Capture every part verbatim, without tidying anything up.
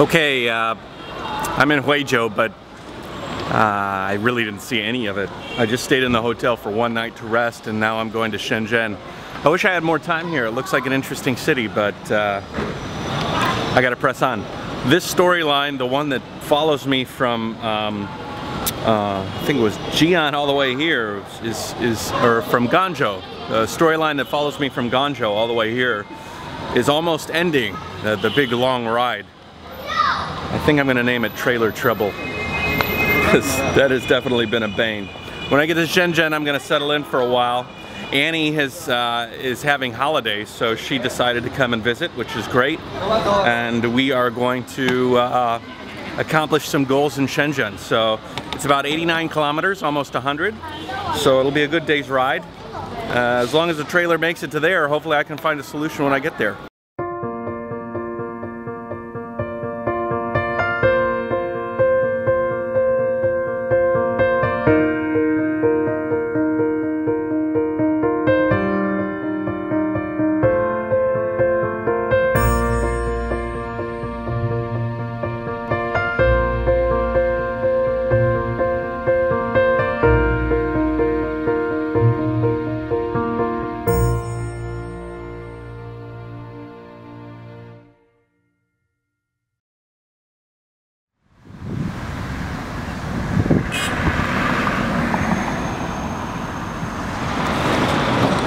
Okay, uh, I'm in Huizhou, but uh, I really didn't see any of it. I just stayed in the hotel for one night to rest, and now I'm going to Shenzhen. I wish I had more time here. It looks like an interesting city, but uh, I gotta press on. This storyline, the one that follows me from, um, uh, I think it was Jian all the way here, is, is or from Ganzhou. The storyline that follows me from Ganzhou all the way here is almost ending, uh, the big long ride. I think I'm gonna name it Trailer Treble. That has definitely been a bane. When I get to Shenzhen, I'm gonna settle in for a while. Annie has, uh, is having holidays, so she decided to come and visit, which is great. And we are going to uh, accomplish some goals in Shenzhen. So it's about eighty-nine kilometers, almost one hundred. So it'll be a good day's ride. Uh, as long as the trailer makes it to there, hopefully I can find a solution when I get there.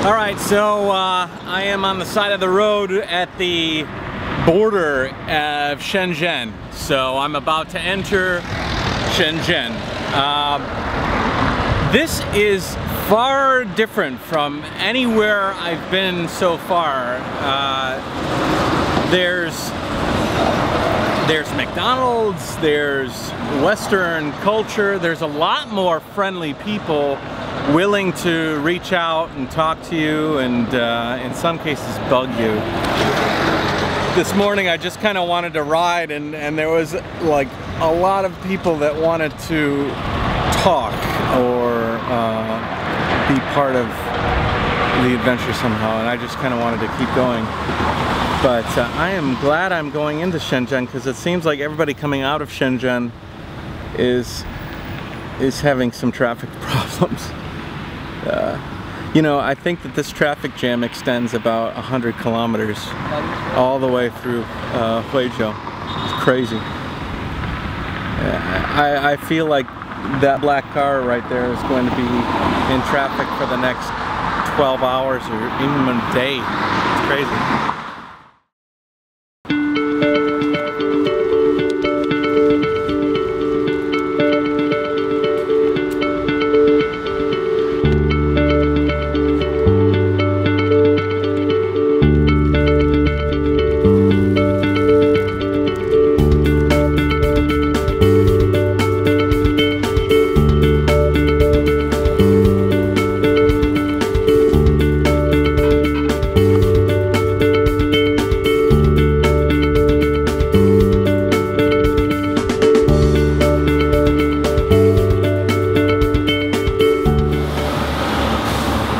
Alright, so uh, I am on the side of the road at the border of Shenzhen. So I'm about to enter Shenzhen. Uh, this is far different from anywhere I've been so far. Uh, there's, there's McDonald's, there's Western culture, there's a lot more friendly people willing to reach out and talk to you and uh, in some cases bug you. This morning I just kind of wanted to ride and, and there was like a lot of people that wanted to talk or uh, be part of the adventure somehow, and I just kind of wanted to keep going. But uh, I am glad I'm going into Shenzhen, because it seems like everybody coming out of Shenzhen is, is having some traffic problems. Uh, you know, I think that this traffic jam extends about one hundred kilometers all the way through uh, Huizhou. It's crazy. I, I feel like that black car right there is going to be in traffic for the next twelve hours or even a day. It's crazy.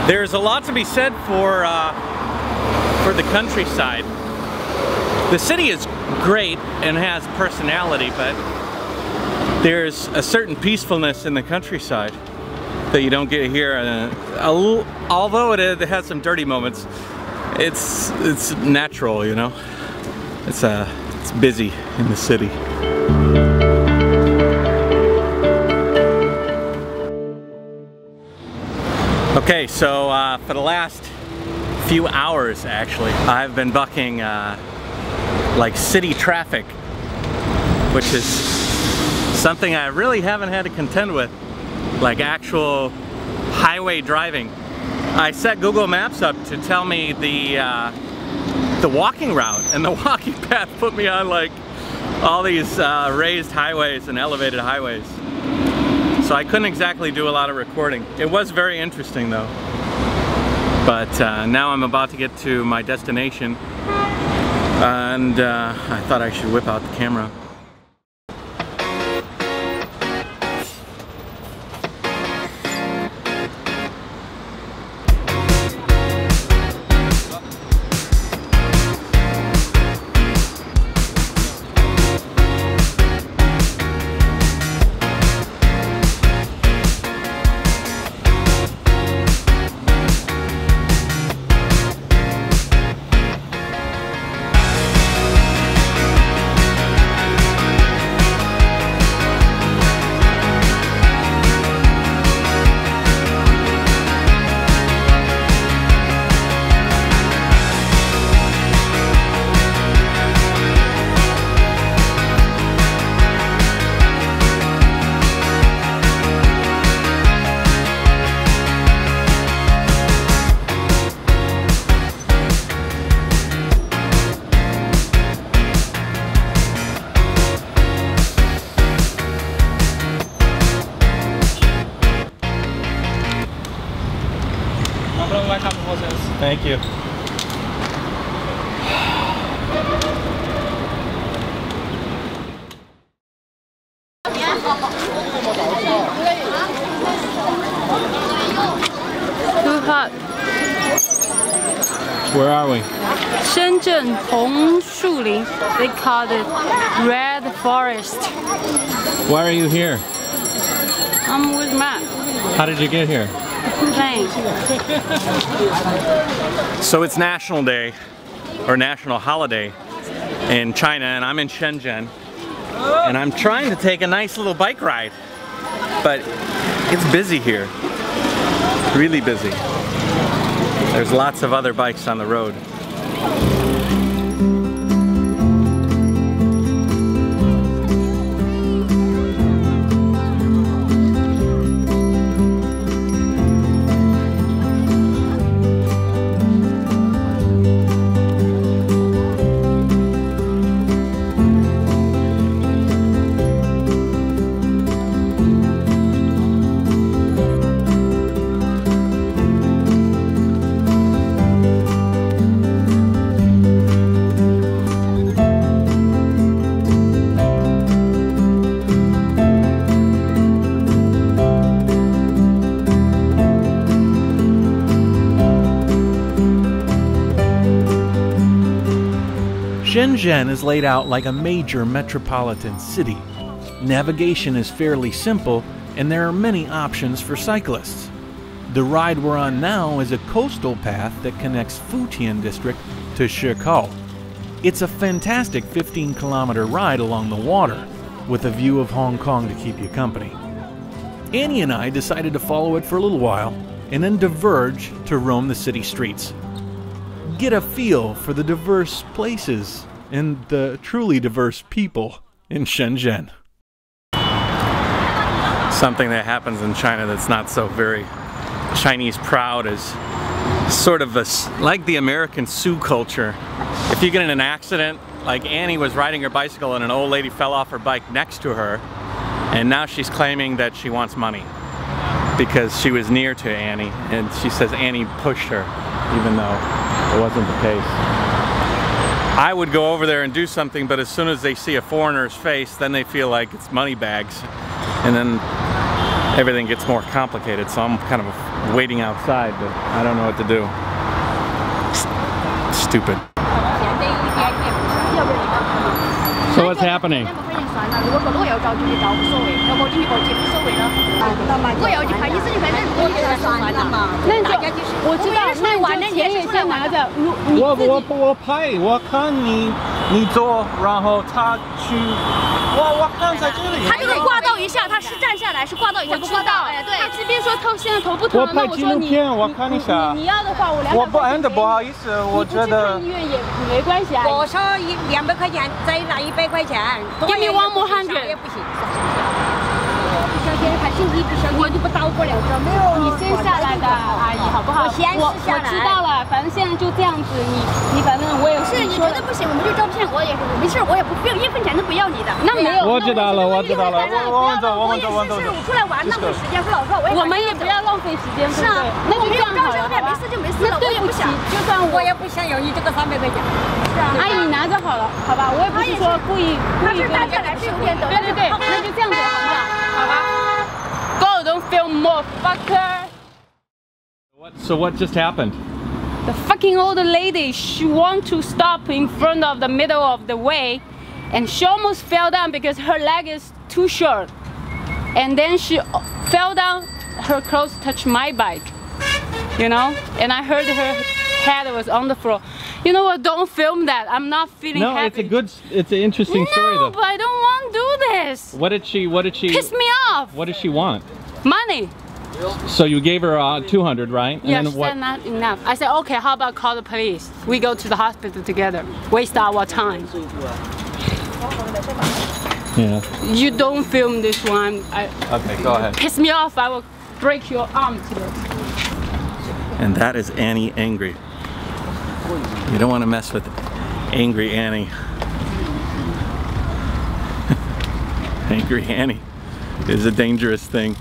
There's a lot to be said for uh, for the countryside. The city is great and has personality, but there's a certain peacefulness in the countryside that you don't get here. Uh, although it, it has some dirty moments, it's it's natural, you know. It's uh, it's busy in the city. Okay, so uh, for the last few hours, actually, I've been bucking uh, like city traffic, which is something I really haven't had to contend with, like actual highway driving. I set Google Maps up to tell me the uh, the walking route, and the walking path put me on like all these uh, raised highways and elevated highways. So I couldn't exactly do a lot of recording. It was very interesting though. But uh, now I'm about to get to my destination, and uh, I thought I should whip out the camera. Thank you. Where are we? Shenzhen, Hongshuling. They call it Red Forest. Why are you here? I'm with Matt. How did you get here? Plane. So it's National Day, or National Holiday in China, and I'm in Shenzhen. And I'm trying to take a nice little bike ride, but it's busy here. Really busy. There's lots of other bikes on the road. Shenzhen is laid out like a major metropolitan city. Navigation is fairly simple, and there are many options for cyclists. The ride we're on now is a coastal path that connects Futian district to Shekou. It's a fantastic fifteen kilometer ride along the water, with a view of Hong Kong to keep you company. Annie and I decided to follow it for a little while, and then diverge to roam the city streets. Get a feel for the diverse places and the truly diverse people in Shenzhen. Something that happens in China that's not so very Chinese proud is sort of a, like the American Sioux culture. If you get in an accident, like Annie was riding her bicycle and an old lady fell off her bike next to her, and now she's claiming that she wants money because she was near to Annie, and she says Annie pushed her, even though it wasn't the case. I would go over there and do something, but as soon as they see a foreigner's face, then they feel like it's money bags, and then everything gets more complicated. So I'm kind of waiting outside, but I don't know what to do. Stupid. So what's happening? Give me one more hundred. Go, don't feel more, fucker! What, so what just happened? The fucking old lady, she wanted to stop in front of the middle of the way, and she almost fell down because her leg is too short. And then she fell down, her clothes touched my bike, you know? And I heard her head was on the floor. You know what, don't film that, I'm not feeling no, happy. No, it's a good, it's an interesting no, story though. But I don't want to do this. What did she, what did she? Piss me off. What did she want? Money. So you gave her uh, two hundred, right? And yes, then what? Not enough. I said, okay, how about call the police? We go to the hospital together, waste our time. Yeah. You don't film this one. I, okay, go ahead. Piss me off, I will break your arm today. And that is Annie angry. You don't want to mess with angry Annie. Angry Annie is a dangerous thing.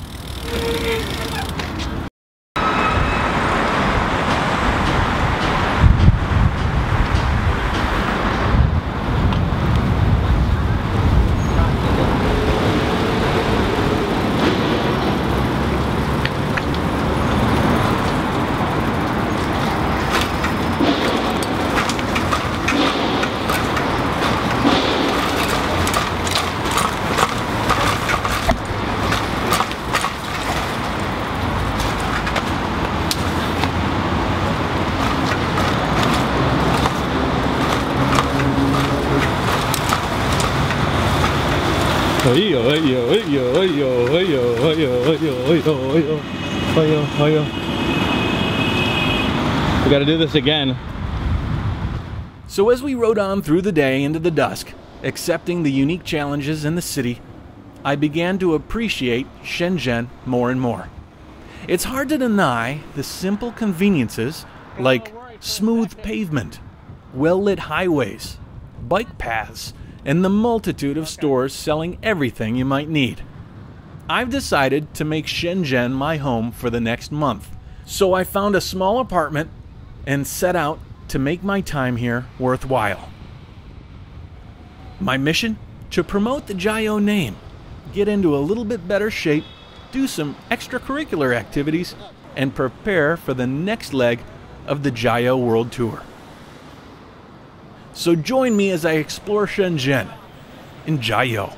We gotta do this again. So as we rode on through the day into the dusk, accepting the unique challenges in the city, I began to appreciate Shenzhen more and more. It's hard to deny the simple conveniences like smooth pavement, well-lit highways, bike paths, and the multitude of stores selling everything you might need. I've decided to make Shenzhen my home for the next month, so I found a small apartment and set out to make my time here worthwhile. My mission? To promote the JaYoe name, get into a little bit better shape, do some extracurricular activities, and prepare for the next leg of the JaYoe World Tour. So join me as I explore Shenzhen in JaYoe.